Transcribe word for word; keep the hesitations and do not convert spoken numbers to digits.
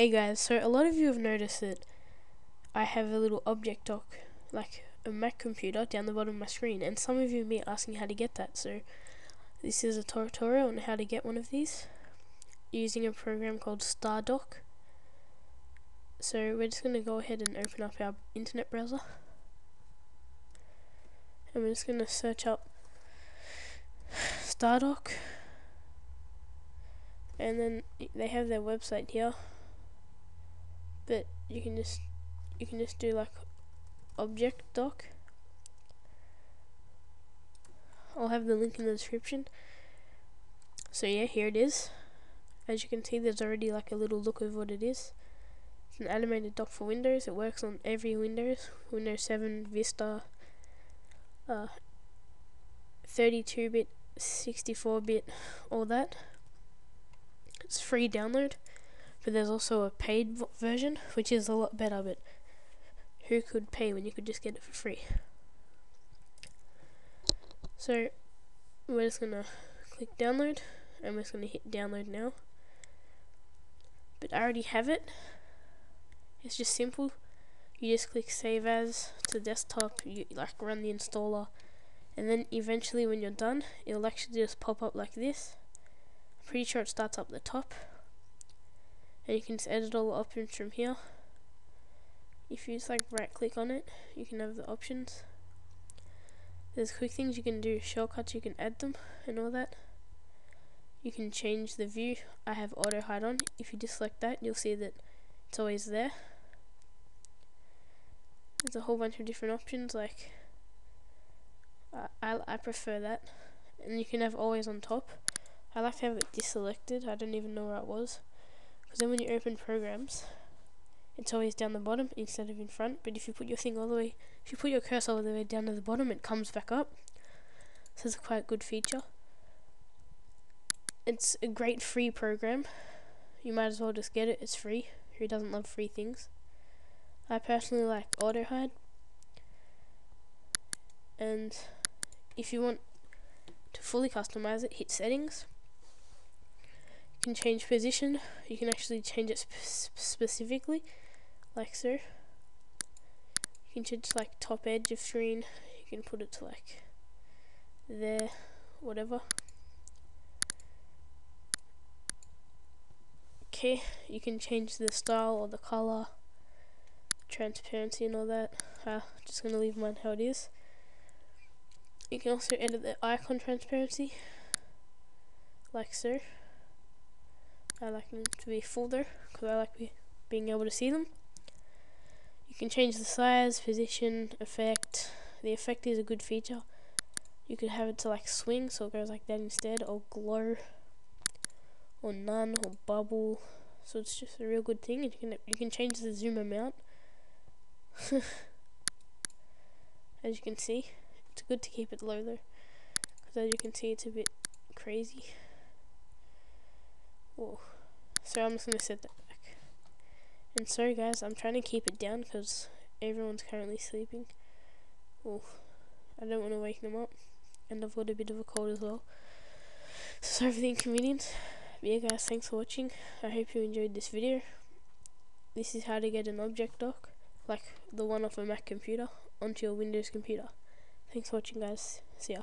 Hey guys, so a lot of you have noticed that I have a little object dock, like a Mac computer, down the bottom of my screen, and some of you may be asking how to get that. So this is a tutorial on how to get one of these using a program called Stardock. So we're just going to go ahead and open up our internet browser, and we're just going to search up Stardock, and then they have their website here. But you can just you can just do like ObjectDock. I'll have the link in the description. So yeah, here it is. As you can see, there's already like a little look of what it is. It's an animated dock for Windows. It works on every Windows, Windows seven, Vista, uh, thirty-two bit, sixty-four bit, all that. It's free download. But there's also a paid version, which is a lot better, but who could pay when you could just get it for free? So we're just going to click download, and we're just going to hit download now. But I already have it. It's just simple. You just click save as to desktop, you like run the installer, and then eventually when you're done, it'll actually just pop up like this. I'm pretty sure it starts up the top. And you can just edit all the options from here. If you just like right click on it, you can have the options. There's quick things you can do, shortcuts, you can add them and all that. You can change the view. I have auto hide on. If you just select that, you'll see that it's always there. There's a whole bunch of different options, like I, I, I prefer that. And you can have always on top. I like to have it deselected. I don't even know where it was. Because then when you open programs, it's always down the bottom instead of in front. But if you put your thing all the way, if you put your cursor all the way down to the bottom, it comes back up. So it's quite a good feature. It's a great free program. You might as well just get it. It's free. Who doesn't love free things? I personally like auto hide. And if you want to fully customize it, hit settings. Can change position. You can actually change it sp specifically, like so. You can change like top edge of screen. You can put it to like there, whatever. Okay, you can change the style or the color, transparency, and all that. I'm just gonna leave mine how it is. You can also edit the icon transparency, like so. I like them to be full there because I like be being able to see them. You can change the size, position, effect. The effect is a good feature. You could have it to like swing, so it goes like that instead, or glow, or none, or bubble. So it's just a real good thing. And you can you can change the zoom amount. As you can see, it's good to keep it low though, because as you can see, it's a bit crazy. So I'm just going to set that back. And sorry guys, I'm trying to keep it down because everyone's currently sleeping. Ooh, I don't want to wake them up. And I've got a bit of a cold as well. So sorry for the inconvenience. But yeah guys, thanks for watching. I hope you enjoyed this video. This is how to get an object dock, like the one off a Mac computer, onto your Windows computer. Thanks for watching guys. See ya.